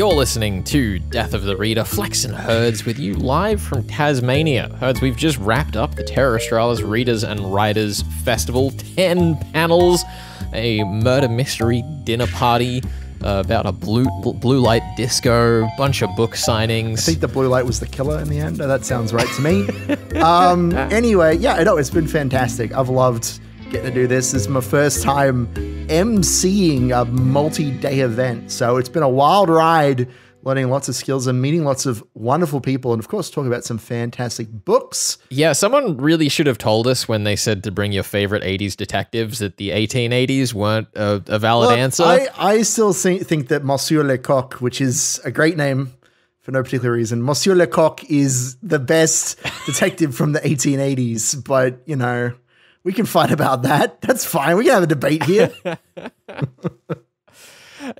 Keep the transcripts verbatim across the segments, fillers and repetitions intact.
You're listening to Death of the Reader, Flex and Herds, with you live from Tasmania. Herds, we've just wrapped up the Terra Australis Readers and Writers Festival. Ten panels, a murder mystery dinner party, uh, about a blue bl blue light disco, bunch of book signings. I think the blue light was the killer in the end. Oh, that sounds right to me. um, anyway, yeah, I know, it's been fantastic. I've loved getting to do this. This is my first time emceeing a multi-day event, so it's been a wild ride, learning lots of skills and meeting lots of wonderful people, and of course talking about some fantastic books. Yeah, someone really should have told us when they said to bring your favorite eighties detectives that the eighteen eighties weren't a, a valid Look, answer. I, I still think that Monsieur Lecoq, which is a great name for no particular reason, Monsieur Lecoq is the best detective from the eighteen eighties, but, you know, we can fight about that. That's fine. We can have a debate here.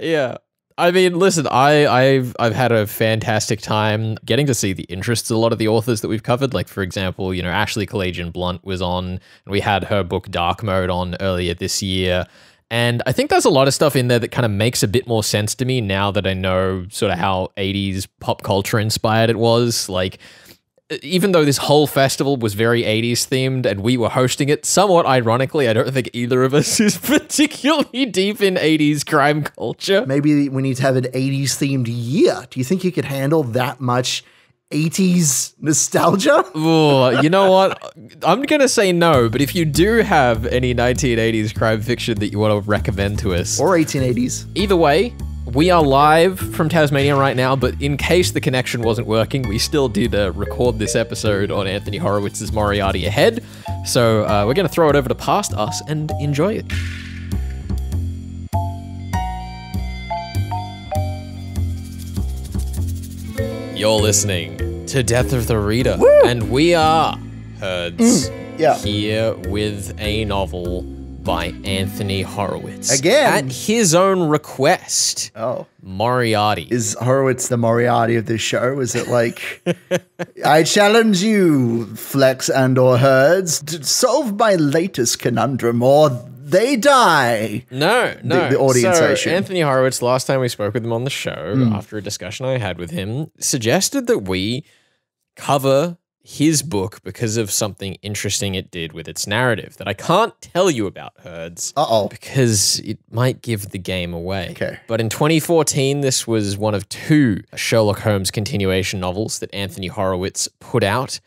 Yeah. I mean, listen, I, I've I've had a fantastic time getting to see the interests of a lot of the authors that we've covered. Like, for example, you know, Ashley Kalagian Blunt was on, and we had her book Dark Mode on earlier this year. And I think there's a lot of stuff in there that kind of makes a bit more sense to me now that I know sort of how eighties pop culture inspired it was. Like, even though this whole festival was very eighties themed and we were hosting it, somewhat ironically, I don't think either of us is particularly deep in eighties crime culture. Maybe we need to have an eighties themed year. Do you think you could handle that much eighties nostalgia? Ooh, you know what? I'm going to say no, but if you do have any nineteen eighties crime fiction that you want to recommend to us, or eighteen eighties, either way, we are live from Tasmania right now, but in case the connection wasn't working, we still did uh, record this episode on Anthony Horowitz's Moriarty ahead. So uh, we're going to throw it over to Past Us and enjoy it. You're listening to Death of the Reader. Woo! And we are, Herds, mm, yeah. here with a novel by Anthony Horowitz. Again. At his own request. Oh. Moriarty. Is Horowitz the Moriarty of this show? Is it like, I challenge you, Flex and or Herds, to solve my latest conundrum or they die. No, no. The, the audience so issue. Anthony Horowitz, last time we spoke with him on the show, mm. after a discussion I had with him, suggested that we cover his book because of something interesting it did with its narrative that I can't tell you about, Herds. Uh-oh. Because it might give the game away. Okay. But in twenty fourteen, this was one of two Sherlock Holmes continuation novels that Anthony Horowitz put out.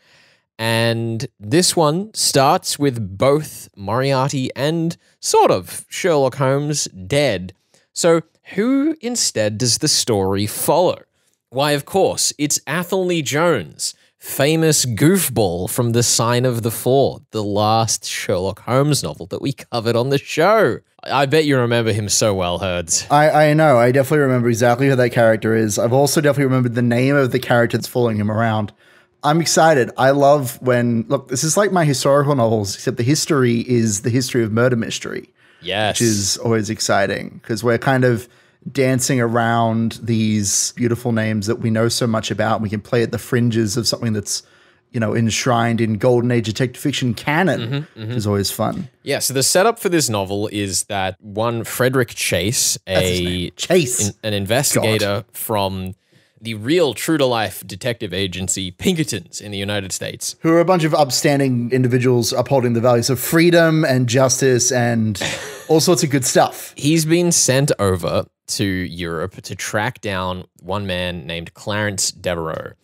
And this one starts with both Moriarty and sort of Sherlock Holmes dead. So who instead does the story follow? Why, of course, it's Athelney Jones, famous goofball from The Sign of the Four, the last Sherlock Holmes novel that we covered on the show. I bet you remember him so well, Herds. I, I know. I definitely remember exactly who that character is. I've also definitely remembered the name of the character that's following him around. I'm excited. I love when, look, this is like my historical novels, except the history is the history of murder mystery. Yes. Which is always exciting because we're kind of dancing around these beautiful names that we know so much about. We can play at the fringes of something that's, you know, enshrined in golden age detective fiction canon, mm-hmm, mm-hmm. which is always fun. Yeah, so the setup for this novel is that one Frederick Chase, a Chase, in, an investigator God. from the real true-to-life detective agency, Pinkertons, in the United States. Who are a bunch of upstanding individuals upholding the values of freedom and justice and all sorts of good stuff. He's been sent over to Europe to track down one man named Clarence Devereux,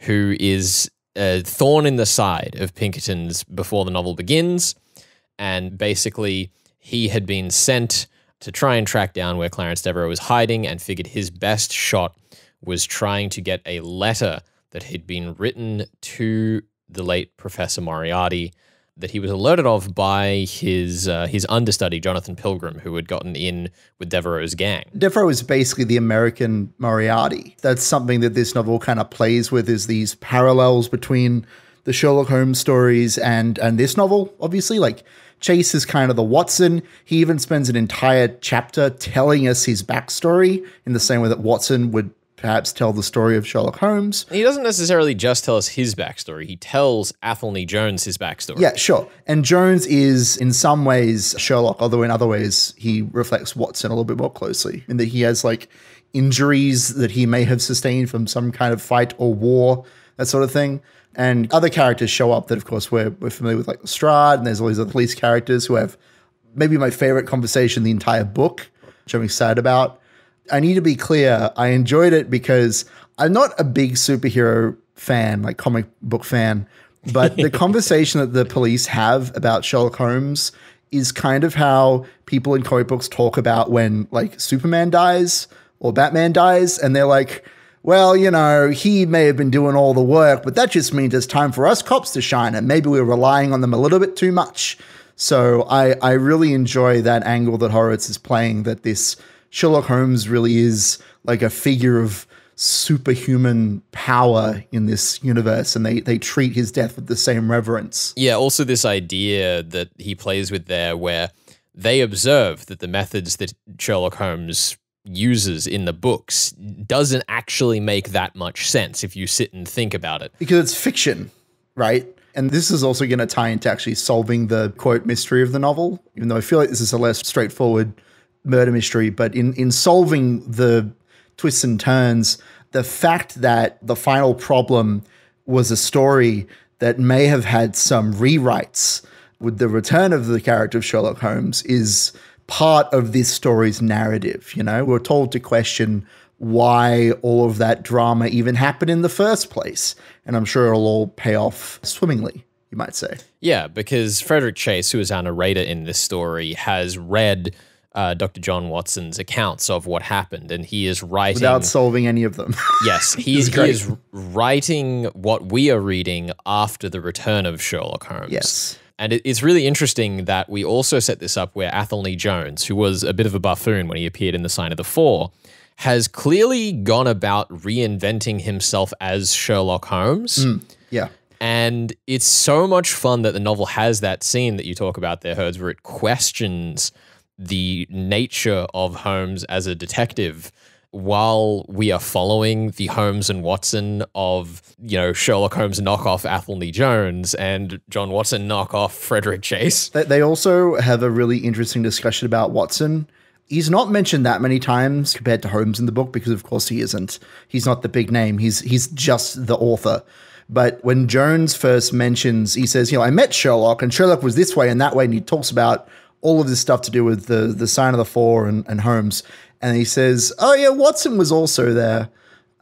who is a thorn in the side of Pinkerton's before the novel begins. And basically, he had been sent to try and track down where Clarence Devereux was hiding and figured his best shot was trying to get a letter that had been written to the late Professor Moriarty that he was alerted of by his uh, his understudy, Jonathan Pilgrim, who had gotten in with Devereux's gang. Devereux is basically the American Moriarty. That's something that this novel kind of plays with, is these parallels between the Sherlock Holmes stories and, and this novel, obviously. Like, Chase is kind of the Watson. He even spends an entire chapter telling us his backstory in the same way that Watson would perhaps tell the story of Sherlock Holmes. He doesn't necessarily just tell us his backstory. He tells Athelney Jones his backstory. Yeah, sure. And Jones is in some ways Sherlock, although in other ways he reflects Watson a little bit more closely in that he has like injuries that he may have sustained from some kind of fight or war, that sort of thing. And other characters show up that, of course, we're, we're familiar with, like Lestrade, and there's all these other police characters who have maybe my favorite conversation in the entire book, which I'm excited about. I need to be clear, I enjoyed it because I'm not a big superhero fan, like comic book fan, but the conversation that the police have about Sherlock Holmes is kind of how people in comic books talk about when, like, Superman dies or Batman dies, and they're like, well, you know, he may have been doing all the work, but that just means it's time for us cops to shine, and maybe we're relying on them a little bit too much. So I, I really enjoy that angle that Horowitz is playing, that this Sherlock Holmes really is like a figure of superhuman power in this universe, and they, they treat his death with the same reverence. Yeah, also this idea that he plays with there where they observe that the methods that Sherlock Holmes uses in the books doesn't actually make that much sense if you sit and think about it. Because it's fiction, right? And this is also going to tie into actually solving the, quote, mystery of the novel, even though I feel like this is a less straightforward murder mystery. But in, in solving the twists and turns, the fact that the final problem was a story that may have had some rewrites with the return of the character of Sherlock Holmes is part of this story's narrative. You know, we're told to question why all of that drama even happened in the first place. And I'm sure it'll all pay off swimmingly, you might say. Yeah, because Frederick Chase, who is our narrator in this story, has read uh, Doctor John Watson's accounts of what happened, and he is writing... Without solving any of them. Yes, he, is, he is writing what we are reading after the return of Sherlock Holmes. Yes. And it's really interesting that we also set this up where Athelney Jones, who was a bit of a buffoon when he appeared in The Sign of the Four, has clearly gone about reinventing himself as Sherlock Holmes. Mm, yeah. And it's so much fun that the novel has that scene that you talk about there, Herds, where it questions the nature of Holmes as a detective while we are following the Holmes and Watson of, you know, Sherlock Holmes knockoff Athelney Jones and John Watson knockoff Frederick Chase. They also have a really interesting discussion about Watson. He's not mentioned that many times compared to Holmes in the book because, of course, he isn't. He's not the big name. He's he's just the author. But when Jones first mentions, he says, you know, I met Sherlock and Sherlock was this way and that way. And he talks about all of this stuff to do with the, the Sign of the Four and, and Holmes. And he says, oh, yeah, Watson was also there.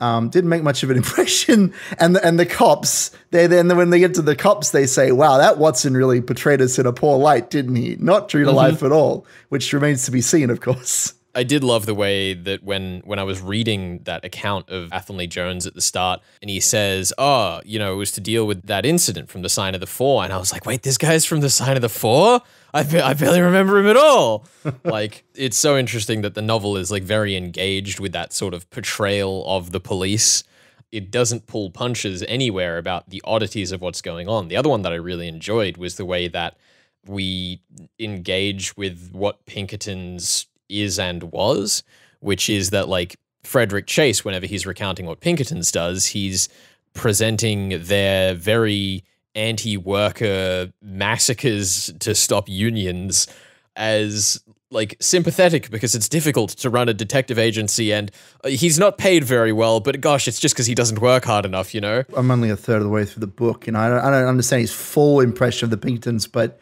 Um, didn't make much of an impression. And the, and the cops, they then when they get to the cops, they say, wow, that Watson really portrayed us in a poor light, didn't he? Not true to mm-hmm. life at all, which remains to be seen, of course. I did love the way that when when I was reading that account of Athelney Jones at the start, and he says, oh, you know, it was to deal with that incident from The Sign of the Four. And I was like, wait, this guy's from The Sign of the Four? I, ba I barely remember him at all. Like, it's so interesting that the novel is, like, very engaged with that sort of portrayal of the police. It doesn't pull punches anywhere about the oddities of what's going on. The other one that I really enjoyed was the way that we engage with what Pinkertons is and was, which is that, like, Frederick Chase, whenever he's recounting what Pinkertons does, he's presenting their very anti-worker massacres to stop unions as, like, sympathetic because it's difficult to run a detective agency and he's not paid very well, but gosh, it's just because he doesn't work hard enough, you know? I'm only a third of the way through the book, and I don't, I don't understand his full impression of the Pinkertons, but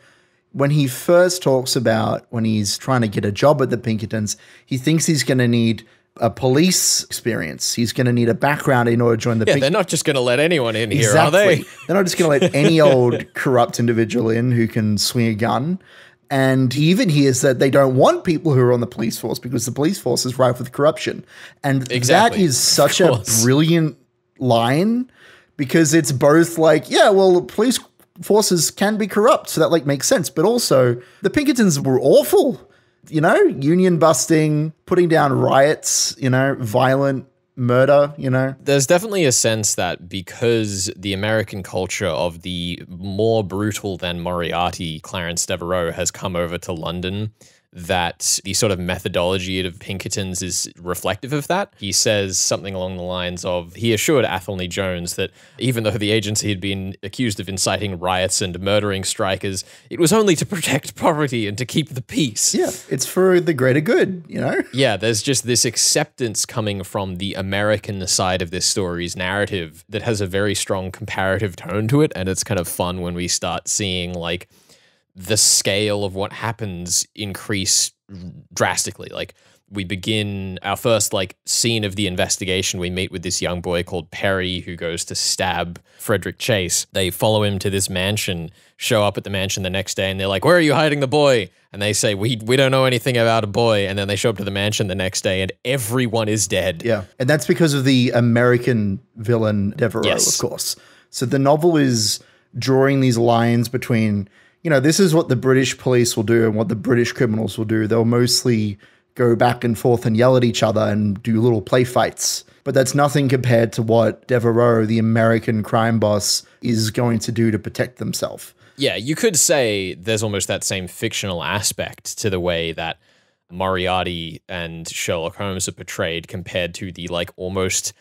when he first talks about when he's trying to get a job at the Pinkertons, he thinks he's going to need a police experience. He's going to need a background in order to join the Pinkertons. Yeah, they're not just going to let anyone in exactly. here, are they? They're not just going to let any old corrupt individual in who can swing a gun. And he even hears that they don't want people who are on the police force because the police force is rife with corruption. And exactly. that is such a brilliant line because it's both like, yeah, well, police forces can be corrupt, so that, like, makes sense. But also, the Pinkertons were awful, you know, union busting, putting down riots, you know, violent murder, you know. There's definitely a sense that because the American culture of the more brutal than Moriarty Clarence Devereux has come over to London, that the sort of methodology of Pinkertons is reflective of that. He says something along the lines of, he assured Athelney Jones that even though the agency had been accused of inciting riots and murdering strikers, it was only to protect property and to keep the peace. Yeah, it's for the greater good, you know? Yeah, there's just this acceptance coming from the American side of this story's narrative that has a very strong comparative tone to it, and it's kind of fun when we start seeing, like, the scale of what happens increase drastically. Like, we begin our first, like, scene of the investigation. We meet with this young boy called Perry who goes to stab Frederick Chase. They follow him to this mansion, show up at the mansion the next day, and they're like, where are you hiding the boy? And they say, we we don't know anything about a boy. And then they show up to the mansion the next day and everyone is dead. Yeah, and that's because of the American villain Devereux, yes. Of course. So the novel is drawing these lines between, you know, this is what the British police will do and what the British criminals will do. They'll mostly go back and forth and yell at each other and do little play fights. But that's nothing compared to what Devereux, the American crime boss, is going to do to protect themselves. Yeah, you could say there's almost that same fictional aspect to the way that Moriarty and Sherlock Holmes are portrayed compared to the, like, almost,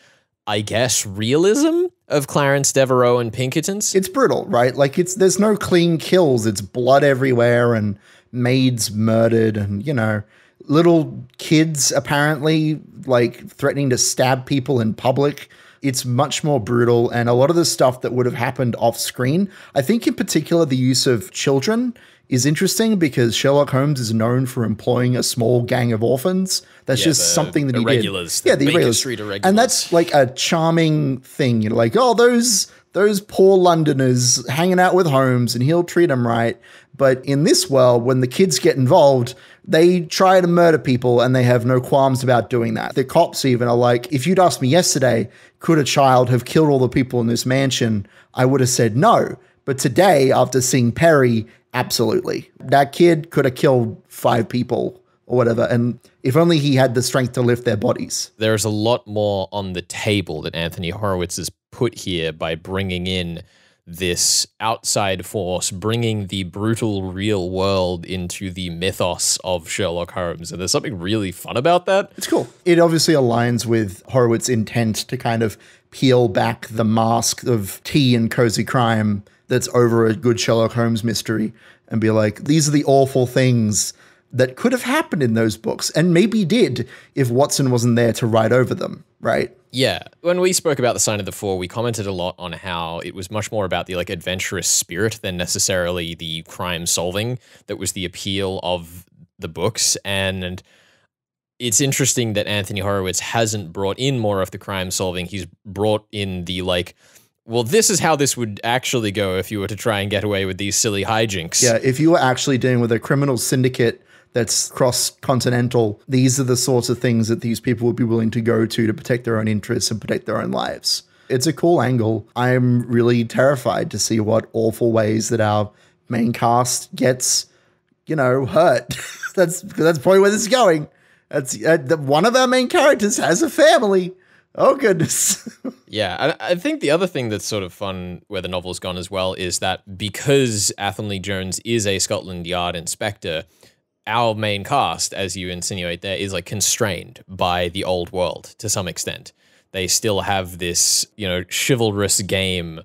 I guess, realism of Clarence Devereux and Pinkertons. It's brutal, right? Like, it's there's no clean kills. It's blood everywhere and maids murdered and, you know, little kids apparently, like, threatening to stab people in public. It's much more brutal, and a lot of the stuff that would have happened off screen, I think in particular the use of children is interesting because Sherlock Holmes is known for employing a small gang of orphans. That's yeah, just something that he did. The yeah, the Baker Street Irregulars. And that's like a charming thing. You're like, oh, those those poor Londoners hanging out with Holmes and he'll treat them right. But in this world, when the kids get involved, they try to murder people and they have no qualms about doing that. The cops even are like, if you'd asked me yesterday, could a child have killed all the people in this mansion? I would have said no. But today, after seeing Perry, absolutely. That kid could have killed five people or whatever. And if only he had the strength to lift their bodies. There's a lot more on the table that Anthony Horowitz has put here by bringing in this outside force, bringing the brutal real world into the mythos of Sherlock Holmes. And there's something really fun about that. It's cool. It obviously aligns with Horowitz's intent to kind of peel back the mask of tea and cozy crime that's over a good Sherlock Holmes mystery and be like, these are the awful things that could have happened in those books and maybe did if Watson wasn't there to write over them, right? Yeah. When we spoke about The Sign of the Four, we commented a lot on how it was much more about the, like, adventurous spirit than necessarily the crime solving that was the appeal of the books. And it's interesting that Anthony Horowitz hasn't brought in more of the crime solving. He's brought in the, like, well, this is how this would actually go if you were to try and get away with these silly hijinks. Yeah, if you were actually dealing with a criminal syndicate that's cross-continental, these are the sorts of things that these people would be willing to go to to protect their own interests and protect their own lives. It's a cool angle. I'm really terrified to see what awful ways that our main cast gets, you know, hurt. that's that's probably where this is going. That's uh, the, one of our main characters has a family. Oh, goodness. Yeah, I, I think the other thing that's sort of fun where the novel's gone as well is that because Athelney Jones is a Scotland Yard inspector, our main cast, as you insinuate there, is, like, constrained by the old world to some extent. They still have this, you know, chivalrous game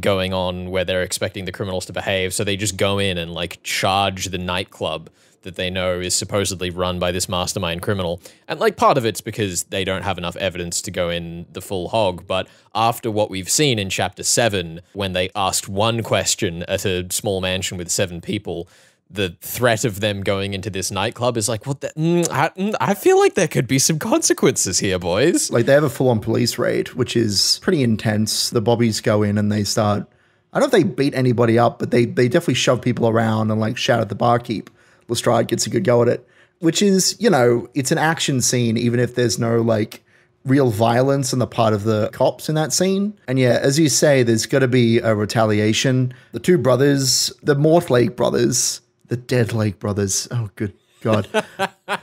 going on where they're expecting the criminals to behave. So they just go in and, like, charge the nightclub that they know is supposedly run by this mastermind criminal. And, like, part of it's because they don't have enough evidence to go in the full hog. But after what we've seen in chapter seven, when they asked one question at a small mansion with seven people, the threat of them going into this nightclub is like, what the, mm, I, mm, I feel like there could be some consequences here, boys. Like, they have a full-on police raid, which is pretty intense. The bobbies go in and they start, I don't know if they beat anybody up, but they, they definitely shove people around and, like, shout at the barkeep. Lestrade gets a good go at it, which is, you know, it's an action scene, even if there's no, like, real violence on the part of the cops in that scene. And yeah, as you say, there's got to be a retaliation. The two brothers, the Mortlake brothers, the Deadlake brothers. Oh, good God.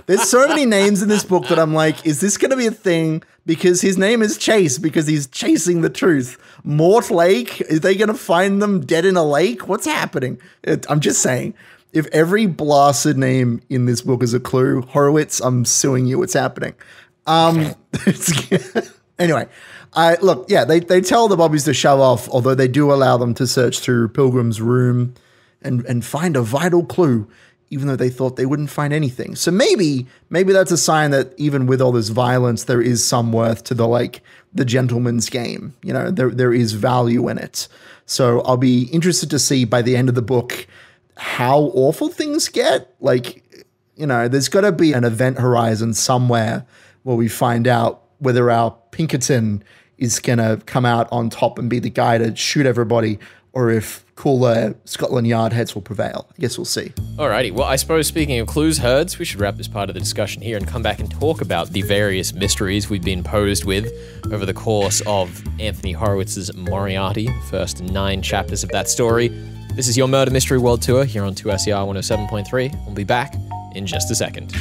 There's so many names in this book that I'm like, is this going to be a thing? Because his name is Chase, because he's chasing the truth. Mortlake, are they going to find them dead in a lake? What's happening? It, I'm just saying. If every blasted name in this book is a clue, Horowitz, I'm suing you. It's happening. Um, anyway, I look, yeah, they, they tell the bobbies to shove off, although they do allow them to search through Pilgrim's room and, and find a vital clue, even though they thought they wouldn't find anything. So maybe, maybe that's a sign that even with all this violence, there is some worth to the, like, the gentleman's game. You know, there there is value in it. So I'll be interested to see by the end of the book how awful things get. Like, you know, there's got to be an event horizon somewhere where we find out whether our Pinkerton is going to come out on top and be the guy to shoot everybody, or if cooler Scotland Yard heads will prevail. I guess we'll see. Alrighty, well, I suppose speaking of clues, Herds, we should wrap this part of the discussion here and come back and talk about the various mysteries we've been posed with over the course of Anthony Horowitz's Moriarty, first nine chapters of that story. This is your Murder Mystery World Tour here on two S E R one oh seven point three. We'll be back in just a second.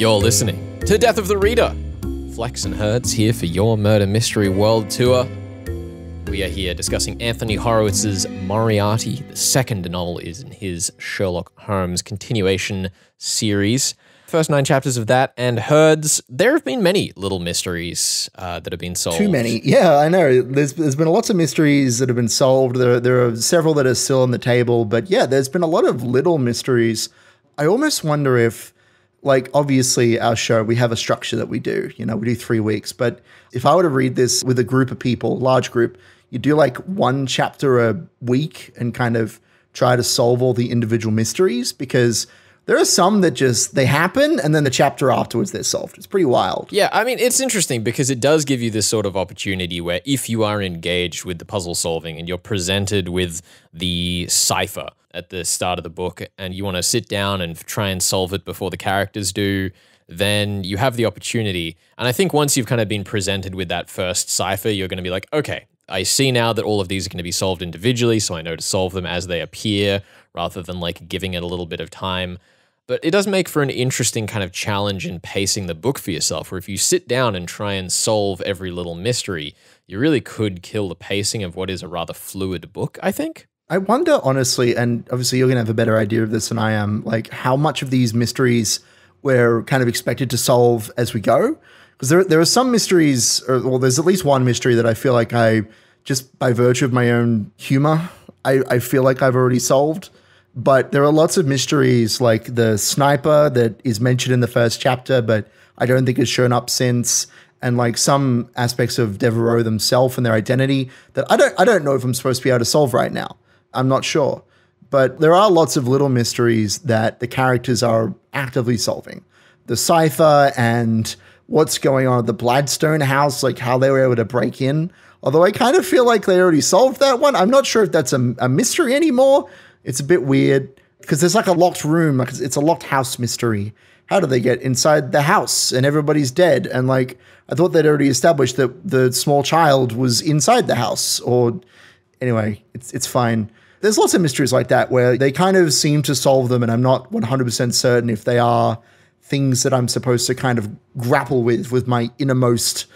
You're listening to Death of the Reader. Flex and Herds here for your Murder Mystery World Tour. We are here discussing Anthony Horowitz's Moriarty. The second novel is in his Sherlock Holmes continuation series. First nine chapters of that and Herds. There have been many little mysteries uh, that have been solved. Too many. Yeah, I know. There's, there's been lots of mysteries that have been solved. There, there are several that are still on the table. But yeah, there's been a lot of little mysteries. I almost wonder if, like, obviously our show, we have a structure that we do, you know, we do three weeks. But if I were to read this with a group of people, large group, you do like one chapter a week and kind of try to solve all the individual mysteries, because there are some that just, they happen and then the chapter afterwards they're solved. It's pretty wild. Yeah, I mean, it's interesting because it does give you this sort of opportunity where if you are engaged with the puzzle solving and you're presented with the cipher at the start of the book and you want to sit down and try and solve it before the characters do, then you have the opportunity. And I think once you've kind of been presented with that first cipher, you're going to be like, okay, I see now that all of these are going to be solved individually, so I know to solve them as they appear rather than like giving it a little bit of time. But it does make for an interesting kind of challenge in pacing the book for yourself, where if you sit down and try and solve every little mystery, you really could kill the pacing of what is a rather fluid book, I think. I wonder, honestly, and obviously you're going to have a better idea of this than I am, like how much of these mysteries we're kind of expected to solve as we go. Because there, there are some mysteries, or well, there's at least one mystery that I feel like I, just by virtue of my own humor, I, I feel like I've already solved. But there are lots of mysteries, like the sniper that is mentioned in the first chapter, but I don't think has shown up since, and like some aspects of Devereux themselves and their identity that I don't, I don't know if I'm supposed to be able to solve right now. I'm not sure. But there are lots of little mysteries that the characters are actively solving. The cipher and what's going on at the Bladeston house, like how they were able to break in. Although I kind of feel like they already solved that one. I'm not sure if that's a, a mystery anymore. It's a bit weird because there's like a locked room. Like it's a locked house mystery. How do they get inside the house and everybody's dead? And like, I thought they'd already established that the small child was inside the house, or anyway, it's, it's fine. There's lots of mysteries like that where they kind of seem to solve them. And I'm not one hundred percent certain if they are things that I'm supposed to kind of grapple with, with my innermost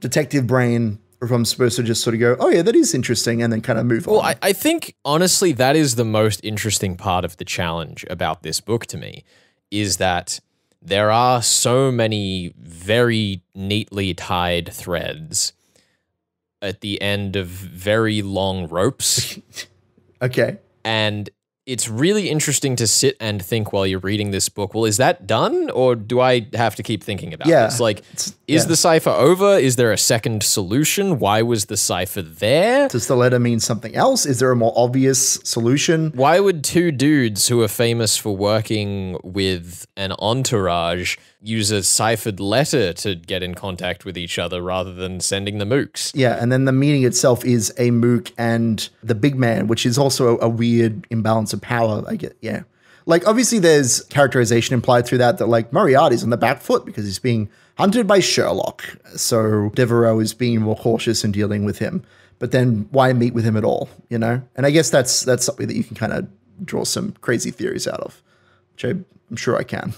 detective brain, or if I'm supposed to just sort of go, oh yeah, that is interesting, and then kind of move on. Well, I, I think, honestly, that is the most interesting part of the challenge about this book to me, is that there are so many very neatly tied threads at the end of very long ropes. Okay. And it's really interesting to sit and think while you're reading this book, well, is that done, or do I have to keep thinking about yeah. this? Like, it's, is yeah. the cipher over? Is there a second solution? Why was the cipher there? Does the letter mean something else? Is there a more obvious solution? Why would two dudes who are famous for working with an entourage use a ciphered letter to get in contact with each other rather than sending the mooks? Yeah, and then the meeting itself is a mook and the big man, which is also a weird imbalance of power, I get, yeah. Like, obviously there's characterization implied through that, that like Moriarty's on the back foot because he's being hunted by Sherlock. So Devereux is being more cautious in dealing with him, but then why meet with him at all, you know? And I guess that's, that's something that you can kind of draw some crazy theories out of, which I, I'm sure I can.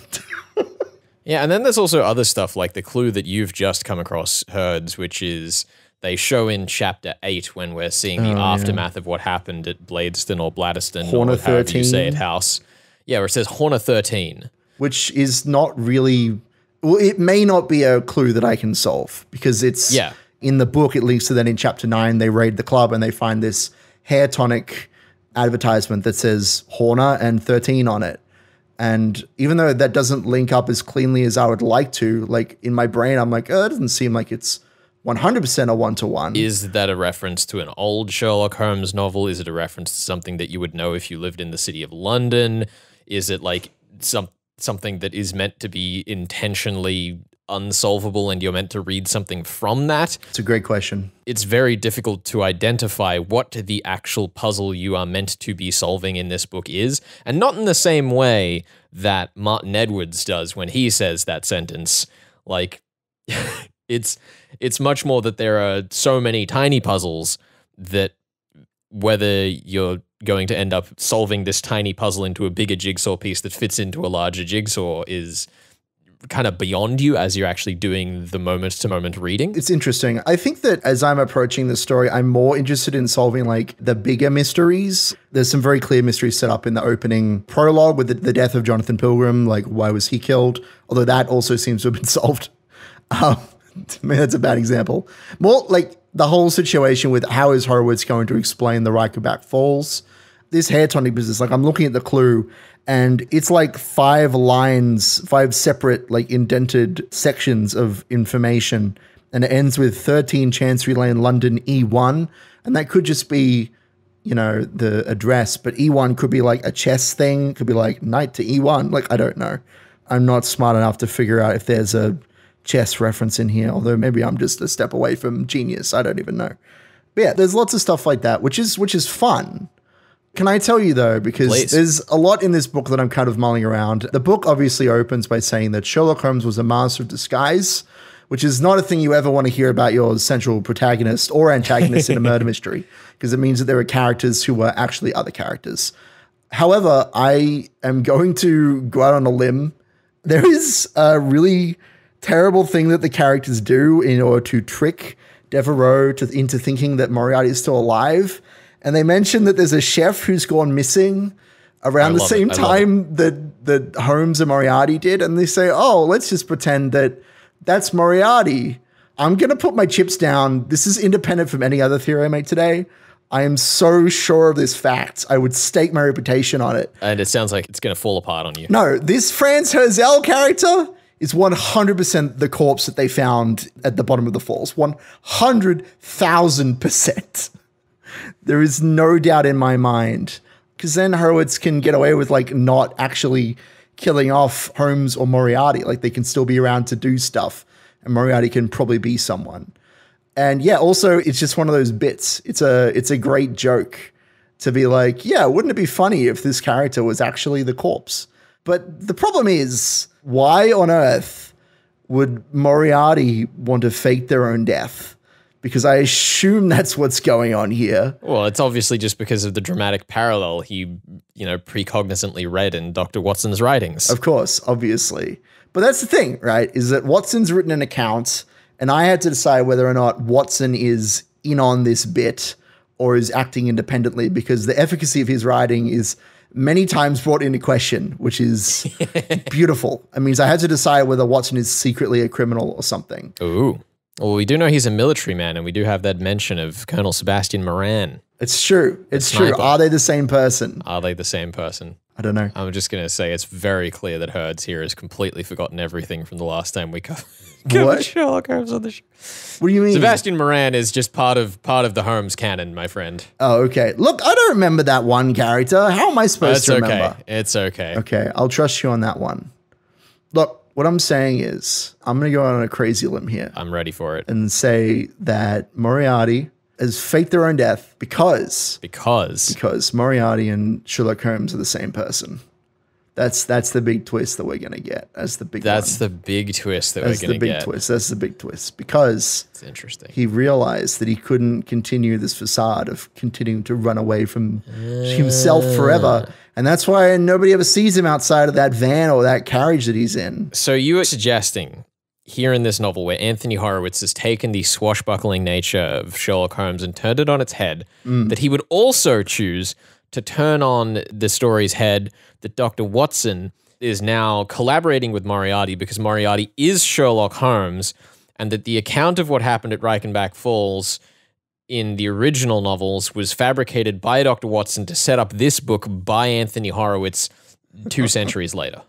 Yeah, and then there's also other stuff like the clue that you've just come across, Herds, which is they show in chapter eight when we're seeing the oh, aftermath yeah. of what happened at Bladeston or Bladeston Horner or however thirteen. You say it, house. Yeah, where it says Horner thirteen. Which is not really... Well, it may not be a clue that I can solve because it's... Yeah. In the book, it links to then in chapter nine, they raid the club and they find this hair tonic advertisement that says Horner and thirteen on it. And even though that doesn't link up as cleanly as I would like to, like in my brain, I'm like, oh, it doesn't seem like it's one hundred percent a one-to-one. Is that a reference to an old Sherlock Holmes novel? Is it a reference to something that you would know if you lived in the city of London? Is it like some something that is meant to be intentionally unsolvable and you're meant to read something from that? It's a great question. It's very difficult to identify what the actual puzzle you are meant to be solving in this book is, and not in the same way that Martin Edwards does when he says that sentence. Like, it's it's much more that there are so many tiny puzzles that whether you're going to end up solving this tiny puzzle into a bigger jigsaw piece that fits into a larger jigsaw is kind of beyond you as you're actually doing the moment-to-moment reading. It's interesting. I think that as I'm approaching the story, I'm more interested in solving like the bigger mysteries. There's some very clear mysteries set up in the opening prologue with the, the death of Jonathan Pilgrim, like why was he killed? Although that also seems to have been solved. Um, I mean, that's a bad example. More like the whole situation with how is Horowitz going to explain the Reichenbach Falls? This hair tonic business, like I'm looking at the clue and it's like five lines, five separate like indented sections of information. And it ends with thirteen Chancery Lane, London, E one. And that could just be, you know, the address, but E one could be like a chess thing. Could be like knight to E one. Like, I don't know. I'm not smart enough to figure out if there's a chess reference in here, although maybe I'm just a step away from genius. I don't even know. But yeah, there's lots of stuff like that, which is, which is fun. Can I tell you though, because Please. There's a lot in this book that I'm kind of mulling around. The book obviously opens by saying that Sherlock Holmes was a master of disguise, which is not a thing you ever want to hear about your central protagonist or antagonist in a murder mystery, because it means that there are characters who are actually other characters. However, I am going to go out on a limb. There is a really terrible thing that the characters do in order to trick Devereux to, into thinking that Moriarty is still alive. And they mentioned that there's a chef who's gone missing around the same time that, that Holmes and Moriarty did. And they say, oh, let's just pretend that that's Moriarty. I'm going to put my chips down. This is independent from any other theory I make today. I am so sure of this fact. I would stake my reputation on it. And it sounds like it's going to fall apart on you. No, this Franz Hirzel character is one hundred percent the corpse that they found at the bottom of the falls. one hundred thousand percent. There is no doubt in my mind, because then Horowitz can get away with like not actually killing off Holmes or Moriarty. Like they can still be around to do stuff and Moriarty can probably be someone. And yeah, also it's just one of those bits. It's a, it's a great joke to be like, yeah, wouldn't it be funny if this character was actually the corpse? But the problem is, why on earth would Moriarty want to fake their own death? Because I assume that's what's going on here. Well, it's obviously just because of the dramatic parallel he, you know, precognizantly read in Doctor Watson's writings. Of course, obviously. But that's the thing, right, is that Watson's written an account, and I had to decide whether or not Watson is in on this bit or is acting independently, because the efficacy of his writing is many times brought into question, which is beautiful. It means I had to decide whether Watson is secretly a criminal or something. Ooh. Well, we do know he's a military man, and we do have that mention of Colonel Sebastian Moran. It's true. It's true. Are they the same person? Are they the same person? I don't know. I'm just going to say it's very clear that Herds here has completely forgotten everything from the last time we covered Sherlock Holmes on the show. What do you mean? Sebastian Moran is just part of part of the Holmes canon, my friend. Oh, okay. Look, I don't remember that one character. How am I supposed to remember? It's okay. It's okay. Okay, I'll trust you on that one. Look. What I'm saying is, I'm going to go on a crazy limb here. I'm ready for it. And say that Moriarty has faked their own death because... Because? Because Moriarty and Sherlock Holmes are the same person. That's that's the big twist that we're going to get. That's the big That's one. the big twist that that's we're going to get. That's the big twist. That's the big twist. Because it's interesting. He realized that he couldn't continue this facade of continuing to run away from uh. himself forever. And that's why nobody ever sees him outside of that van or that carriage that he's in. So you were suggesting here in this novel where Anthony Horowitz has taken the swashbuckling nature of Sherlock Holmes and turned it on its head, mm. that he would also choose to turn on the story's head that Doctor Watson is now collaborating with Moriarty because Moriarty is Sherlock Holmes, and that the account of what happened at Reichenbach Falls in the original novels was fabricated by Doctor Watson to set up this book by Anthony Horowitz two centuries later.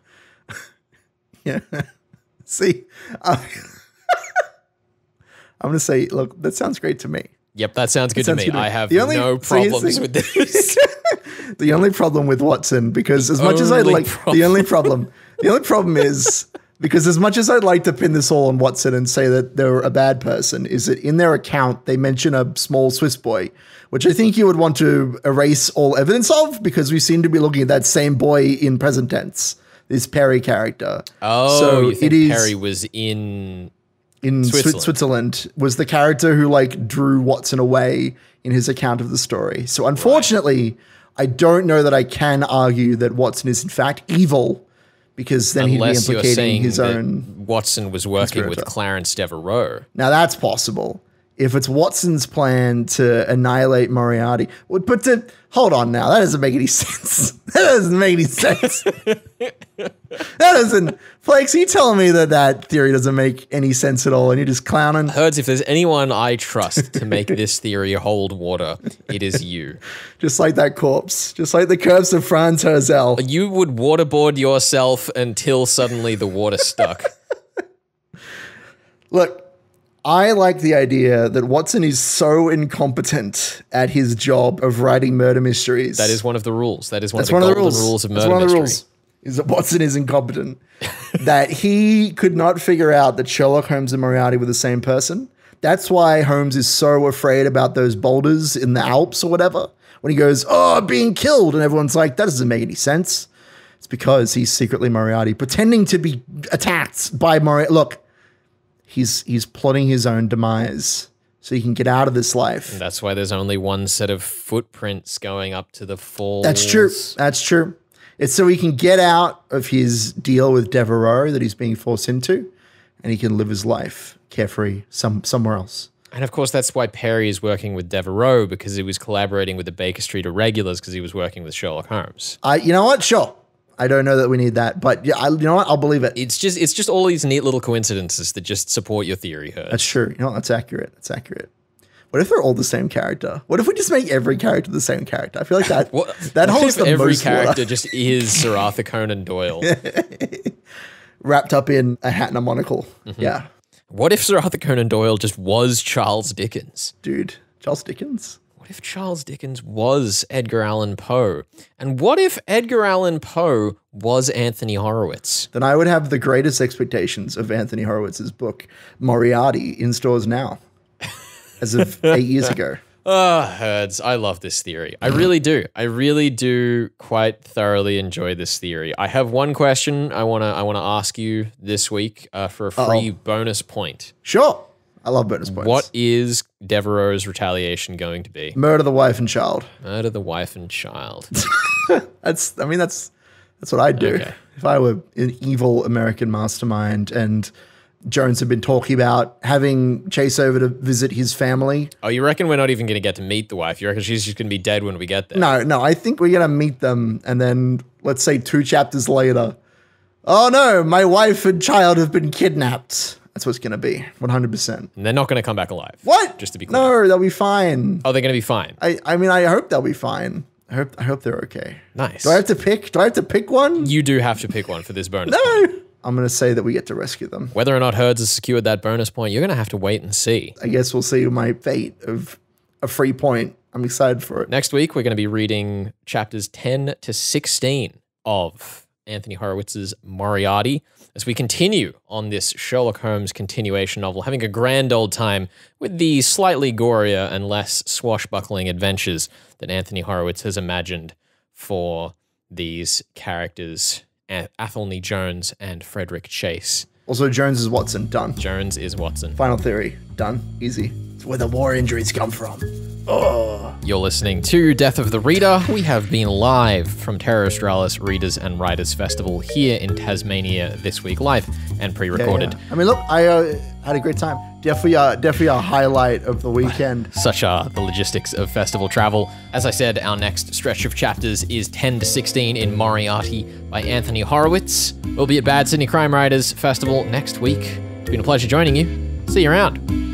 Yeah. See, uh, I'm going to say, look, that sounds great to me. Yep, that sounds good that sounds to me. Good to I have only, no problems so with this. The only problem with Watson, because as only much as I like, problem. the only problem, the only problem is, because as much as I'd like to pin this all on Watson and say that they're a bad person, is that in their account, they mention a small Swiss boy, which I think you would want to erase all evidence of, because we seem to be looking at that same boy in present tense, this Perry character. Oh, so you think it is, Perry was in... in Switzerland. Switzerland was the character who like drew Watson away in his account of the story. So unfortunately, right. I don't know that I can argue that Watson is in fact evil, because then Unless he'd be implicating his own. Watson was working with Clarence Devereux. Now that's possible. If it's Watson's plan to annihilate Moriarty, but to hold on now, that doesn't make any sense. That doesn't make any sense. That doesn't. Flakes, are you telling me that that theory doesn't make any sense at all, and you're just clowning? Herds, if there's anyone I trust to make this theory hold water, it is you. Just like that corpse, just like the corpse of Franz Hirzel. You would waterboard yourself until suddenly the water stuck. Look. I like the idea that Watson is so incompetent at his job of writing murder mysteries. That is one of the rules. That is one, of the, one of the rules. rules of murder That's one mystery. Of the rules is that Watson is incompetent, that he could not figure out that Sherlock Holmes and Moriarty were the same person. That's why Holmes is so afraid about those boulders in the Alps or whatever. When he goes, oh, being killed. And everyone's like, that doesn't make any sense. It's because he's secretly Moriarty, pretending to be attacked by Moriarty. Look. He's he's plotting his own demise so he can get out of this life. And that's why there's only one set of footprints going up to the falls. That's true. That's true. It's so he can get out of his deal with Devereux that he's being forced into, and he can live his life carefree some somewhere else. And of course, that's why Perry is working with Devereux, because he was collaborating with the Baker Street Irregulars because he was working with Sherlock Holmes. Uh, you know what? Sure. I don't know that we need that, but yeah, I, you know what? I'll believe it. It's just, it's just all these neat little coincidences that just support your theory, Herds. That's true. You know, that's accurate. That's accurate. What if they're all the same character? What if we just make every character the same character? I feel like that what, that holds the every most character water. Just is Sir Arthur Conan Doyle, wrapped up in a hat and a monocle. Mm-hmm. Yeah. What if Sir Arthur Conan Doyle just was Charles Dickens, dude? Charles Dickens. What if Charles Dickens was Edgar Allan Poe? And what if Edgar Allan Poe was Anthony Horowitz? Then I would have the greatest expectations of Anthony Horowitz's book, Moriarty, in stores now, as of eight years ago. Oh, Herds, I love this theory. I really do. I really do quite thoroughly enjoy this theory. I have one question I want to I wanna ask you this week uh, for a free Uh-oh. bonus point. Sure. I love bonus points. What is Devereux's retaliation going to be? Murder the wife and child. Murder the wife and child. that's. I mean, that's that's what I'd do. Okay. If I were an evil American mastermind and Jones had been talking about having Chase over to visit his family. Oh, you reckon we're not even going to get to meet the wife? You reckon she's just going to be dead when we get there? No, no. I think we're going to meet them, and then let's say two chapters later, oh no, my wife and child have been kidnapped. That's what's going to be, one hundred percent. And they're not going to come back alive. What? Just to be clear. No, they'll be fine. Oh, they're going to be fine. I, I mean, I hope they'll be fine. I hope I hope they're okay. Nice. Do I have to pick? Do I have to pick one? You do have to pick one for this bonus No. point. I'm going to say that we get to rescue them. Whether or not Herds has secured that bonus point, you're going to have to wait and see. I guess we'll see my fate of a free point. I'm excited for it. Next week, we're going to be reading chapters ten to sixteen of Anthony Horowitz's Moriarty, as we continue on this Sherlock Holmes continuation novel, having a grand old time with the slightly gorier and less swashbuckling adventures that Anthony Horowitz has imagined for these characters, Athelney Jones and Frederick Chase. Also, Jones is Watson, done. Jones is Watson. Final theory, done, easy. where the war injuries come from. Oh. You're listening to Death of the Reader. We have been live from Terra Australis Readers and Writers Festival here in Tasmania this week, live and pre-recorded. Yeah, yeah. I mean, look, I uh, had a great time. Definitely, uh, definitely a highlight of the weekend. Such are the logistics of festival travel. As I said, our next stretch of chapters is ten to sixteen in Moriarty by Anthony Horowitz. We'll be at Bad Sydney Crime Writers Festival next week. It's been a pleasure joining you. See you around.